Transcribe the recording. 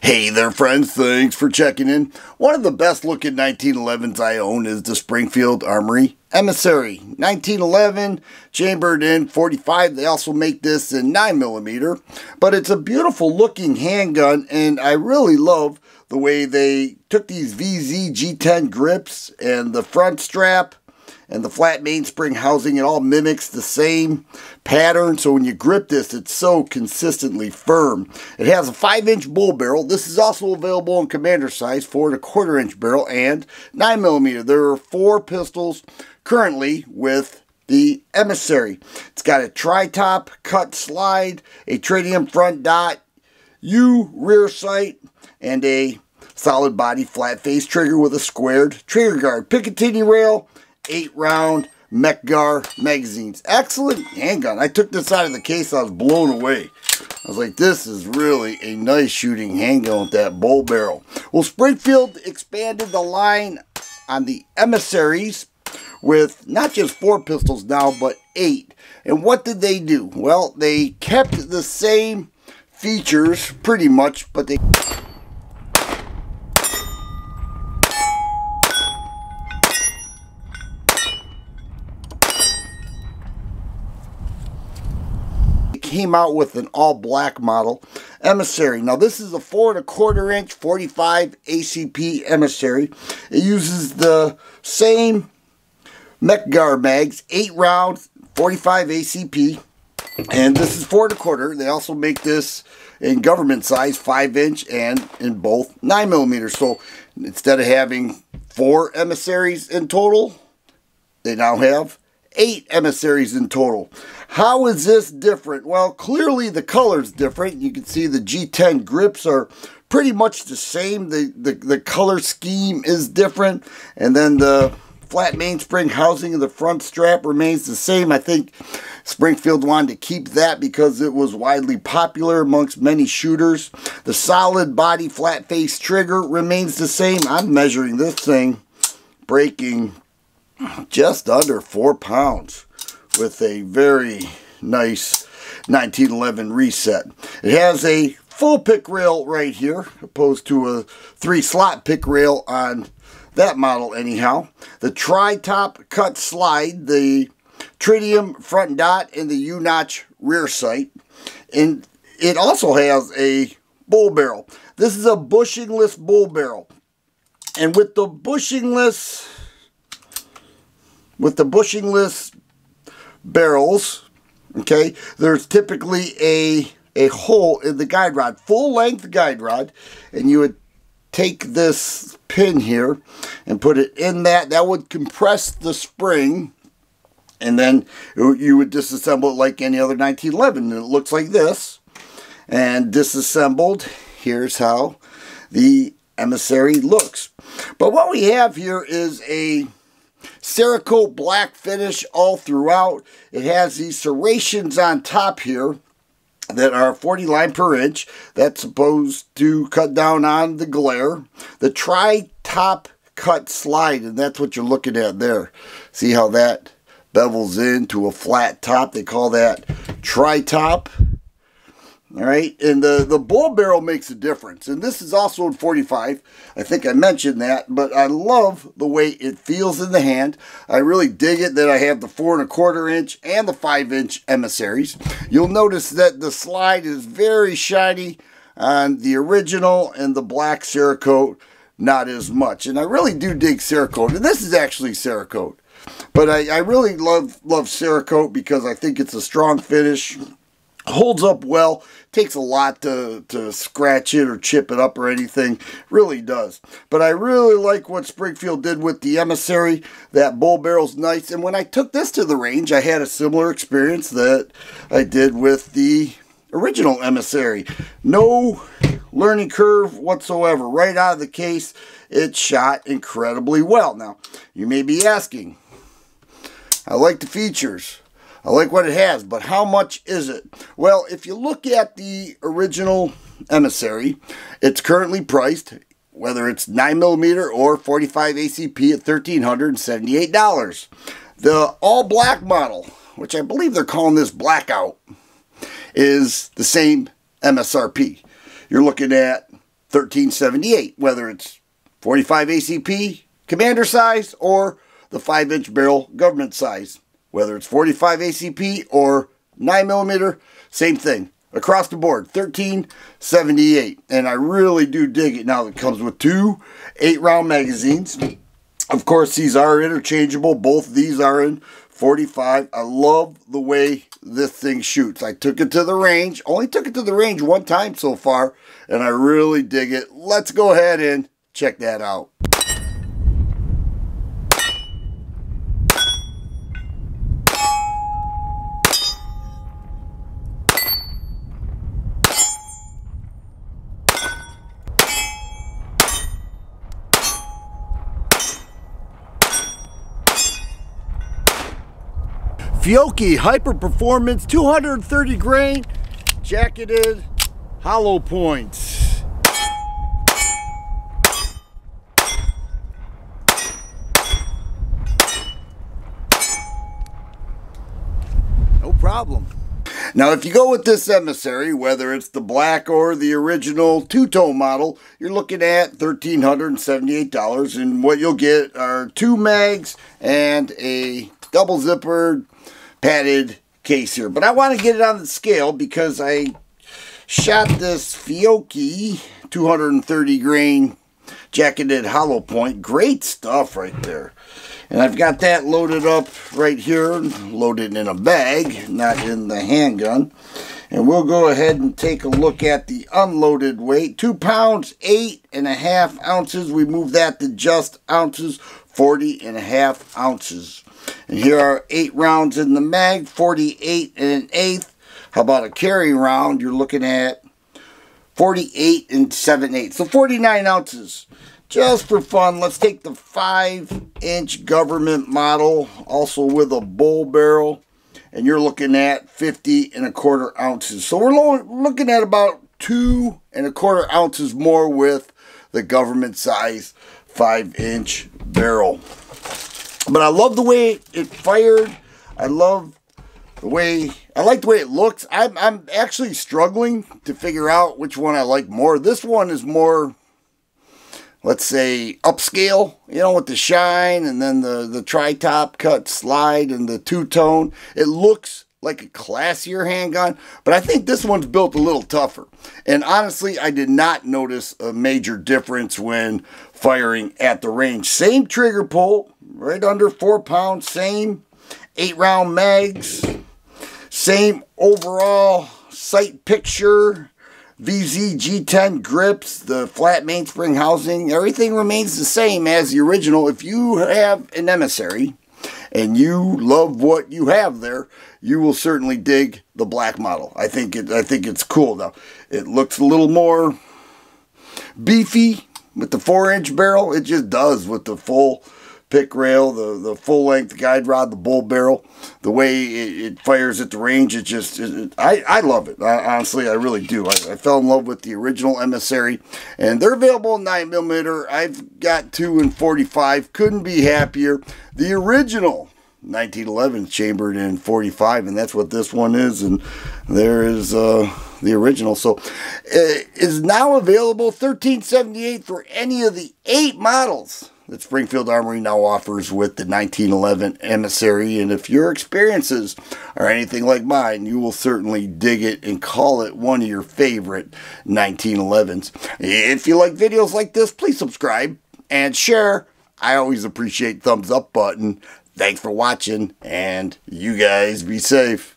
Hey there friends, thanks for checking in. One of the best looking 1911s I own is the Springfield Armory Emissary 1911, chambered in .45. They also make this in 9mm, but it's a beautiful looking handgun, and I really love the way they took these VZ G10 grips and the front strap and the flat mainspring housing. It all mimics the same pattern, so when you grip this, it's so consistently firm. It has a 5-inch bull barrel. This is also available in commander size, 4 1/4-inch barrel, and 9mm. There are 4 pistols currently with the Emissary. It's got a tri-top cut slide, a tritium front dot, U rear sight, and a solid body flat face trigger with a squared trigger guard. Picatinny rail, 8-round Mechgar magazines. Excellent handgun. I took this out of the case. I was blown away. I was like, this is really a nice shooting handgun with that bull barrel. Well, Springfield expanded the line on the Emissaries with not just 4 pistols now, but 8. And what did they do? Well, they kept the same features pretty much, but they... came out with an all-black model Emissary. Now this is a 4 1/4-inch 45 ACP Emissary. It uses the same Mechgar mags, 8-round 45 ACP, and this is 4 1/4. They also make this in government size, 5-inch, and in both 9mm. So instead of having 4 Emissaries in total, they now have 8 Emissaries in total. How is this different? Well, clearly the color's different. You can see the G10 grips are pretty much the same. The color scheme is different. And then the flat mainspring housing of the front strap remains the same. I think Springfield wanted to keep that because it was widely popular amongst many shooters. The solid body flat face trigger remains the same. I'm measuring this thing, breaking just under 4 pounds with a very nice 1911 reset. It has a full pick rail right here, opposed to a 3-slot pick rail on that model anyhow. The tri-top cut slide, the tritium front dot, and the U-notch rear sight. And it also has a bull barrel. This is a bushingless bull barrel. And with the bushingless... with the bushingless barrels, okay, there's typically a hole in the guide rod, full-length guide rod, and you would take this pin here and put it in that. That would compress the spring, and then you would disassemble it like any other 1911, and it looks like this. And disassembled, here's how the Emissary looks. But what we have here is a Cerakote black finish all throughout. It has these serrations on top here that are 40 line per inch. That's supposed to cut down on the glare. The tri-top cut slide, and that's what you're looking at there. See how that bevels into a flat top? They call that tri-top. All right, and the bull barrel makes a difference. And this is also in 45. I think I mentioned that, but I love the way it feels in the hand. I really dig it that I have the 4 1/4-inch and the 5-inch Emissaries. You'll notice that the slide is very shiny on the original, and the black Cerakote, not as much. And I really do dig Cerakote. And this is actually Cerakote. But I really love Cerakote because I think it's a strong finish. Holds up well. Takes a lot to scratch it or chip it up or anything. Really does. But I really like what Springfield did with the Emissary. That bull barrel's nice. And when I took this to the range, I had a similar experience that I did with the original Emissary. No learning curve whatsoever. Right out of the case, it shot incredibly well. Now, you may be asking, I like the features, I like what it has, but how much is it? Well, if you look at the original Emissary, it's currently priced, whether it's 9mm or 45 ACP, at $1,378. The all-black model, which I believe they're calling this blackout, is the same MSRP. You're looking at 1378, whether it's 45 ACP commander size or the 5-inch barrel government size. Whether it's 45 ACP or 9mm, same thing. Across the board, 1378. And I really do dig it now that it comes with two 8-round magazines. Of course, these are interchangeable. Both these are in 45. I love the way this thing shoots. I took it to the range. Only took it to the range one time so far, and I really dig it. Let's go ahead and check that out. Fiocchi Hyper Performance 230 grain jacketed hollow points. No problem. Now if you go with this Emissary, whether it's the black or the original two-tone model, you're looking at $1,378, and what you'll get are two mags and a double zippered padded case here. But I want to get it on the scale because I shot this Fiocchi 230 grain jacketed hollow point. Great stuff right there. And I've got that loaded up right here, loaded in a bag, not in the handgun. And we'll go ahead and take a look at the unloaded weight. 2 pounds, 8.5 ounces. We move that to just ounces, 40.5 ounces. And here are 8 rounds in the mag, 48 1/8. How about a carry round? You're looking at 48 7/8. So 49 ounces. Just for fun, let's take the 5-inch government model, also with a bull barrel. And you're looking at 50 1/4 ounces. So we're looking at about 2 1/4 ounces more with the government size 5-inch barrel. But I love the way it fired. I love the way, I like the way it looks. I'm actually struggling to figure out which one I like more. This one is more, let's say, upscale, you know, with the shine and then the tri-top cut slide and the two-tone. It looks like a classier handgun, but I think this one's built a little tougher. And honestly, I did not notice a major difference when firing at the range. Same trigger pull, right under 4 pounds, same 8-round mags, same overall sight picture, VZ G10 grips, the flat mainspring housing, everything remains the same as the original. If you have an Emissary and you love what you have there, you will certainly dig the black model. I think it's cool though. It looks a little more beefy with the 4-inch barrel. It just does with the full pick rail, the full length guide rod, the bull barrel, the way it fires at the range. It just, I love it. Honestly, I really do. I fell in love with the original Emissary, and they're available in 9mm. I've got 2 in 45. Couldn't be happier. The original 1911 is chambered in 45, and that's what this one is. And there is the original. So it is now available $1,378 for any of the 8 models that Springfield Armory now offers with the 1911 Emissary. And if your experiences are anything like mine, you will certainly dig it and call it one of your favorite 1911s. If you like videos like this, please subscribe and share. I always appreciate thumbs up button. Thanks for watching, and you guys be safe.